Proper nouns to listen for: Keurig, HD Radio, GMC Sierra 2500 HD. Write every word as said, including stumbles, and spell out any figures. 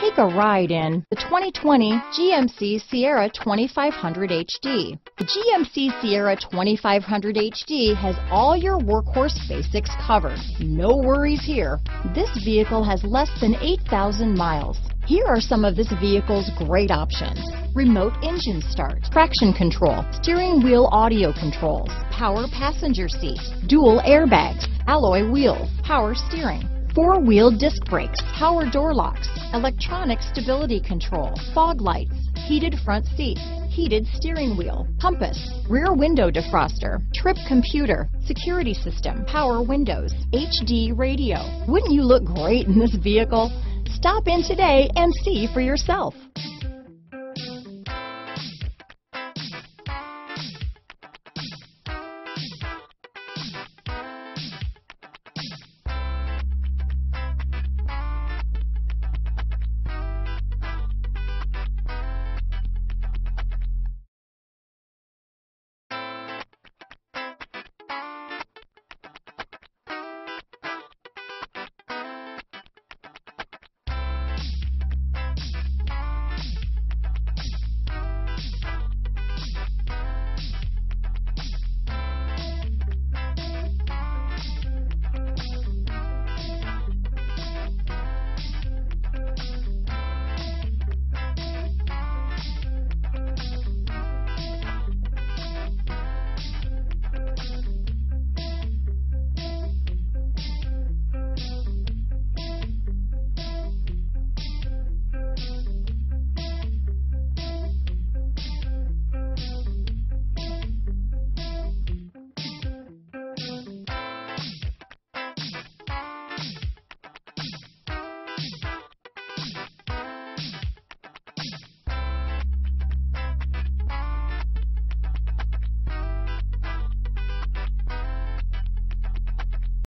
Take a ride in the twenty twenty G M C Sierra twenty-five hundred H D. The G M C Sierra twenty-five hundred H D has all your workhorse basics covered. No worries here. This vehicle has less than eight thousand miles. Here are some of this vehicle's great options: remote engine start, traction control, steering wheel audio controls, power passenger seat, dual airbags, alloy wheels, power steering, four-wheel disc brakes, power door locks, electronic stability control, fog lights, heated front seats, heated steering wheel, compass, rear window defroster, trip computer, security system, power windows, H D radio. Wouldn't you look great in this vehicle? Stop in today and see for yourself.